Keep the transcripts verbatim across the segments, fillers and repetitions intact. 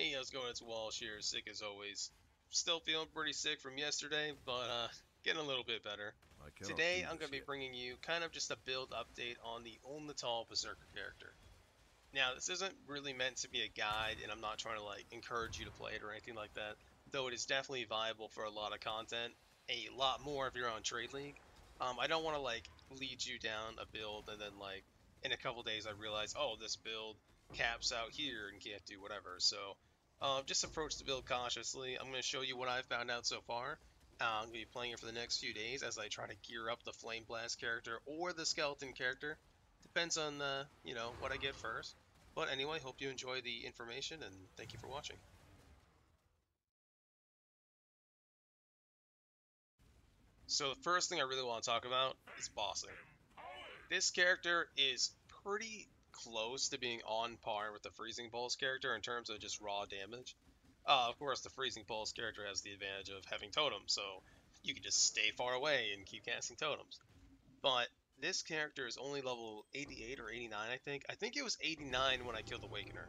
Hey, how's it going? It's Walsh here, sick as always. Still feeling pretty sick from yesterday, but uh, getting a little bit better. Today, I'm going to be bringing you kind of just a build update on the Uul-Netol Berserker character. Now, this isn't really meant to be a guide, and I'm not trying to like encourage you to play it or anything like that, though it is definitely viable for a lot of content, a lot more if you're on Trade League. Um, I don't want to like lead you down a build and then like in a couple days I realize, oh, this build caps out here and can't do whatever. So um, just approach the build cautiously. I'm going to show you what I've found out so far. Uh, I'm going to be playing it for the next few days as I try to gear up the Flame Blast character or the Skeleton character. Depends on the, you know, what I get first. But anyway, hope you enjoy the information and thank you for watching. So the first thing I really want to talk about is bossing. This character is pretty close to being on par with the Freezing Pulse character in terms of just raw damage. Uh, of course, the Freezing Pulse character has the advantage of having totems, so you can just stay far away and keep casting totems. But this character is only level eighty-eight or eighty-nine, I think. I think it was eighty-nine when I killed Awakener.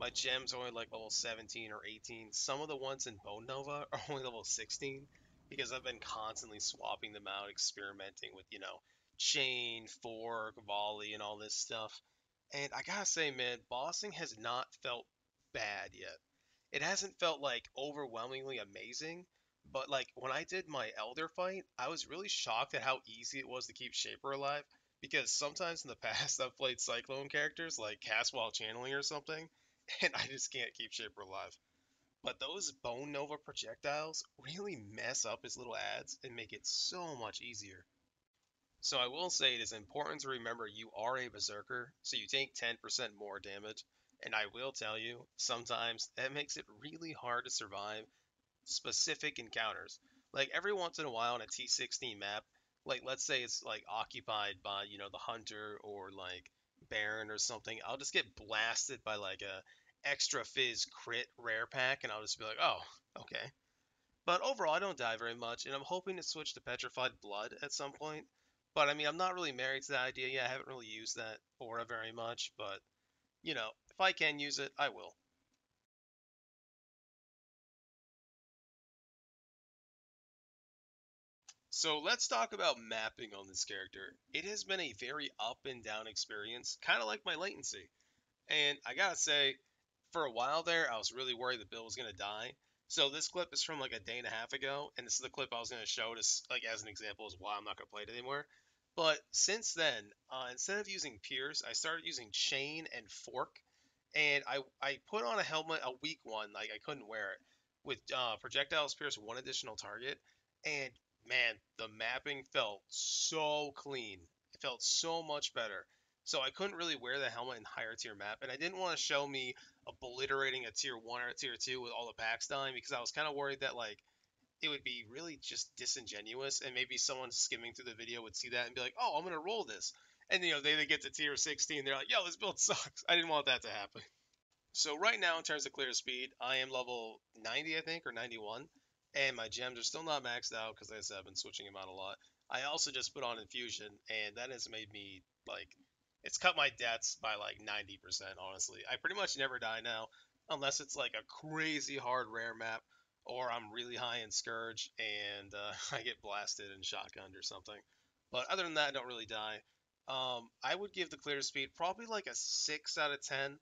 My gems are only like level seventeen or eighteen. Some of the ones in Bone Nova are only level sixteen. Because I've been constantly swapping them out, experimenting with, you know, chain, fork, volley, and all this stuff. And I gotta say, man, bossing has not felt bad yet. It hasn't felt, like, overwhelmingly amazing. But, like, when I did my Elder fight, I was really shocked at how easy it was to keep Shaper alive. Because sometimes in the past, I've played Cyclone characters, like cast while channeling or something, and I just can't keep Shaper alive. But those Bone Nova projectiles really mess up his little adds and make it so much easier. So I will say it is important to remember you are a Berserker, so you take ten percent more damage. And I will tell you, sometimes that makes it really hard to survive specific encounters. Like every once in a while on a T sixteen map, like let's say it's like occupied by, you know, the Hunter or like Baron or something, I'll just get blasted by like a extra fizz crit rare pack and I'll just be like, oh, okay. But overall I don't die very much, and I'm hoping to switch to Petrified Blood at some point. But I mean, I'm not really married to that idea yet. I haven't really used that aura very much, but you know, if I can use it, I will. So let's talk about mapping on this character. It has been a very up and down experience, kind of like my latency. And I gotta say, for a while there, I was really worried the build was going to die. So this clip is from like a day and a half ago, and this is the clip I was going to show just like as an example as why I'm not going to play it anymore. But since then, uh, instead of using Pierce, I started using Chain and Fork, and I, I put on a helmet, a weak one, like I couldn't wear it, with uh, Projectiles Pierce one additional target, and man, the mapping felt so clean. It felt so much better. So I couldn't really wear the helmet in higher tier map, and I didn't want to show me obliterating a tier one or a tier two with all the packs dying, because I was kind of worried that like it would be really just disingenuous, and maybe someone skimming through the video would see that and be like, oh, I'm gonna roll this, and you know they, they get to tier sixteen, they're like, yo, this build sucks. I didn't want that to happen. So right now in terms of clear speed, I am level ninety, I think, or ninety-one, and my gems are still not maxed out because like I said, I've been switching them out a lot. I also just put on Infusion, and that has made me like, it's cut my deaths by like ninety percent, honestly. I pretty much never die now, unless it's like a crazy hard rare map, or I'm really high in Scourge, and uh, I get blasted and shotgunned or something. But other than that, I don't really die. Um, I would give the clear speed probably like a six out of ten.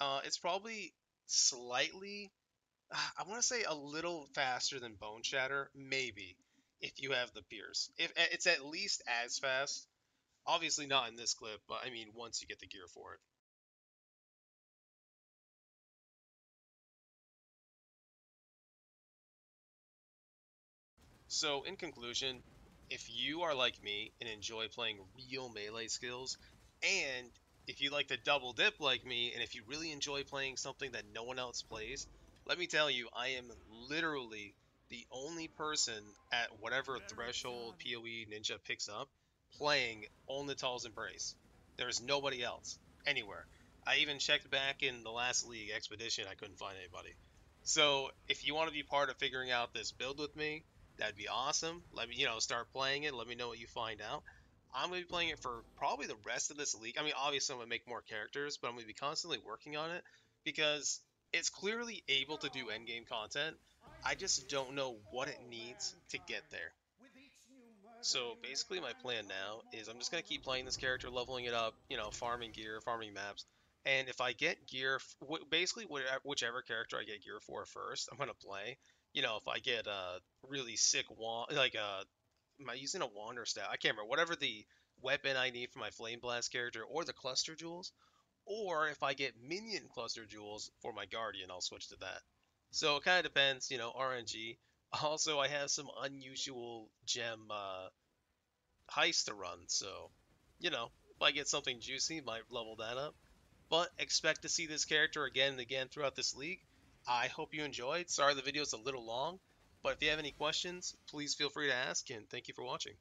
Uh, it's probably slightly, I want to say a little faster than Bone Shatter, maybe, if you have the Pierce. If it's at least as fast. Obviously not in this clip, but I mean once you get the gear for it. So in conclusion, if you are like me and enjoy playing real melee skills, and if you like to double dip like me, and if you really enjoy playing something that no one else plays, let me tell you, I am literally the only person at whatever threshold PoE Ninja picks up playing Uul-Netol's Embrace. There is nobody else anywhere. I even checked back in the last league expedition. I couldn't find anybody. So if you want to be part of figuring out this build with me, that'd be awesome. Let me, you know, start playing it. Let me know what you find out. I'm gonna be playing it for probably the rest of this league. I mean, obviously I'm gonna make more characters, but I'm gonna be constantly working on it because It's clearly able to do endgame content. I just don't know what it needs to get there. So basically my plan now is I'm just going to keep playing this character, leveling it up, you know, farming gear, farming maps. And if I get gear, basically whichever character I get gear for first, I'm going to play. You know, if I get a really sick wand, like a, am I using a wand or staff? I can't remember. Whatever the weapon I need for my Flame Blast character or the Cluster Jewels. Or if I get Minion Cluster Jewels for my Guardian, I'll switch to that. So it kind of depends, you know, R N G. Also, I have some unusual gem uh, heist to run, so, you know, if I get something juicy, might level that up. But expect to see this character again and again throughout this league. I hope you enjoyed. Sorry the video's a little long, but if you have any questions, please feel free to ask, and thank you for watching.